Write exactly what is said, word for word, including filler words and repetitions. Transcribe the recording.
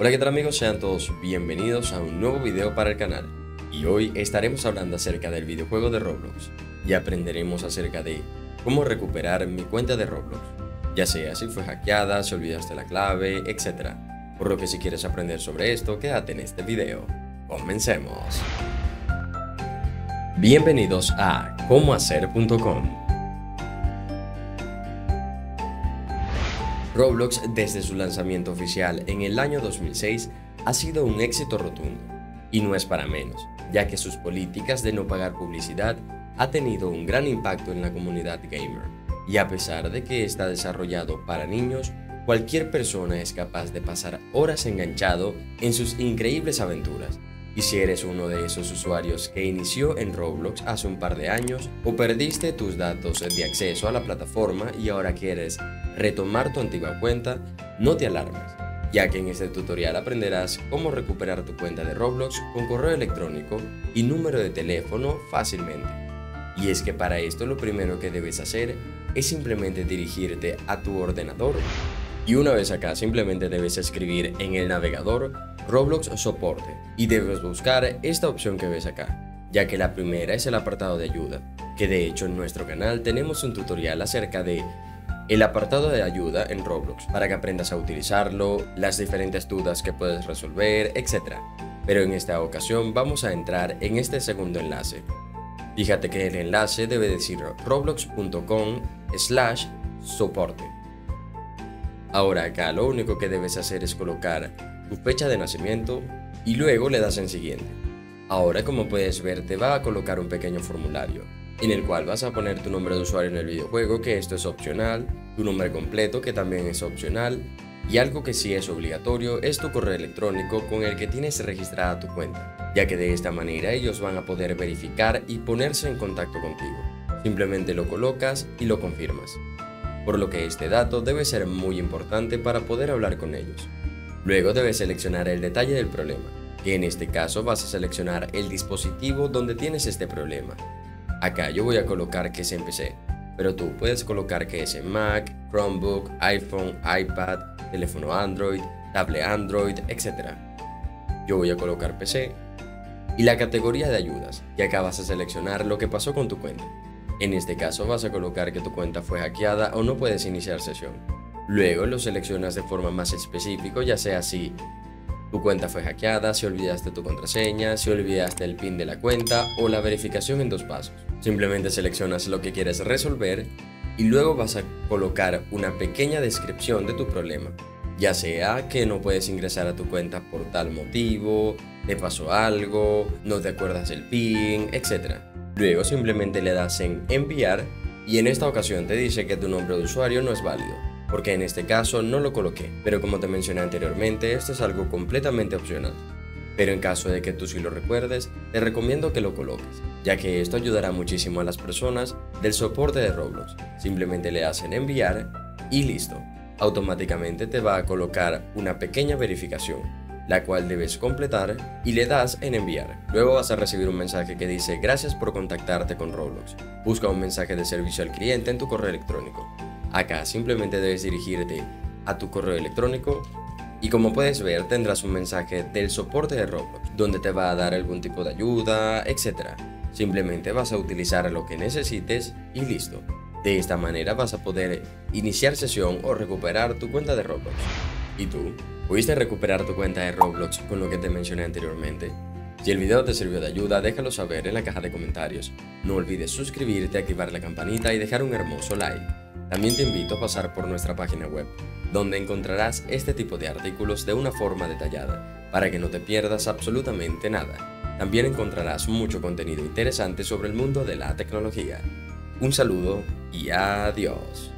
Hola, ¿qué tal amigos? Sean todos bienvenidos a un nuevo video para el canal. Y hoy estaremos hablando acerca del videojuego de Roblox y aprenderemos acerca de cómo recuperar mi cuenta de Roblox, ya sea si fue hackeada, si olvidaste la clave, etcétera. Por lo que si quieres aprender sobre esto, quédate en este video. ¡Comencemos! Bienvenidos a cómo hacer punto com. Roblox, desde su lanzamiento oficial en el año dos mil seis, ha sido un éxito rotundo, y no es para menos, ya que sus políticas de no pagar publicidad ha tenido un gran impacto en la comunidad gamer, y a pesar de que está desarrollado para niños, cualquier persona es capaz de pasar horas enganchado en sus increíbles aventuras. Y si eres uno de esos usuarios que inició en Roblox hace un par de años o perdiste tus datos de acceso a la plataforma y ahora quieres retomar tu antigua cuenta, no te alarmes, ya que en este tutorial aprenderás cómo recuperar tu cuenta de Roblox con correo electrónico y número de teléfono fácilmente. Y es que para esto lo primero que debes hacer es simplemente dirigirte a tu ordenador. Y una vez acá simplemente debes escribir en el navegador Roblox soporte y debes buscar esta opción que ves acá, ya que la primera es el apartado de ayuda, que de hecho en nuestro canal tenemos un tutorial acerca de el apartado de ayuda en Roblox para que aprendas a utilizarlo, las diferentes dudas que puedes resolver, etcétera. Pero en esta ocasión vamos a entrar en este segundo enlace. Fíjate que el enlace debe decir roblox punto com slash soporte. Ahora acá lo único que debes hacer es colocar tu fecha de nacimiento y luego le das en siguiente. Ahora, como puedes ver, te va a colocar un pequeño formulario en el cual vas a poner tu nombre de usuario en el videojuego, que esto es opcional, tu nombre completo, que también es opcional, y algo que sí es obligatorio es tu correo electrónico con el que tienes registrada tu cuenta, ya que de esta manera ellos van a poder verificar y ponerse en contacto contigo. Simplemente lo colocas y lo confirmas, por lo que este dato debe ser muy importante para poder hablar con ellos. Luego debes seleccionar el detalle del problema, que en este caso vas a seleccionar el dispositivo donde tienes este problema. Acá yo voy a colocar que es en P C, pero tú puedes colocar que es en Mac, Chromebook, iPhone, iPad, teléfono Android, tablet Android, etcétera. Yo voy a colocar P C y la categoría de ayudas, y acá vas a seleccionar lo que pasó con tu cuenta. En este caso vas a colocar que tu cuenta fue hackeada o no puedes iniciar sesión. Luego lo seleccionas de forma más específica, ya sea si tu cuenta fue hackeada, si olvidaste tu contraseña, si olvidaste el PIN de la cuenta o la verificación en dos pasos. Simplemente seleccionas lo que quieres resolver y luego vas a colocar una pequeña descripción de tu problema, ya sea que no puedes ingresar a tu cuenta por tal motivo, te pasó algo, no te acuerdas el PIN, etcétera. Luego simplemente le das en enviar y en esta ocasión te dice que tu nombre de usuario no es válido, porque en este caso no lo coloqué, pero como te mencioné anteriormente, esto es algo completamente opcional. Pero en caso de que tú sí lo recuerdes, te recomiendo que lo coloques, ya que esto ayudará muchísimo a las personas del soporte de Roblox. Simplemente le hacen enviar y listo. Automáticamente te va a colocar una pequeña verificación, la cual debes completar y le das en enviar. Luego vas a recibir un mensaje que dice: gracias por contactarte con Roblox. Busca un mensaje de servicio al cliente en tu correo electrónico. Acá simplemente debes dirigirte a tu correo electrónico y, como puedes ver, tendrás un mensaje del soporte de Roblox donde te va a dar algún tipo de ayuda, etcétera. Simplemente vas a utilizar lo que necesites y listo. De esta manera vas a poder iniciar sesión o recuperar tu cuenta de Roblox. ¿Y tú? ¿Pudiste recuperar tu cuenta de Roblox con lo que te mencioné anteriormente? Si el video te sirvió de ayuda, déjalo saber en la caja de comentarios. No olvides suscribirte, activar la campanita y dejar un hermoso like. También te invito a pasar por nuestra página web, donde encontrarás este tipo de artículos de una forma detallada, para que no te pierdas absolutamente nada. También encontrarás mucho contenido interesante sobre el mundo de la tecnología. Un saludo y adiós.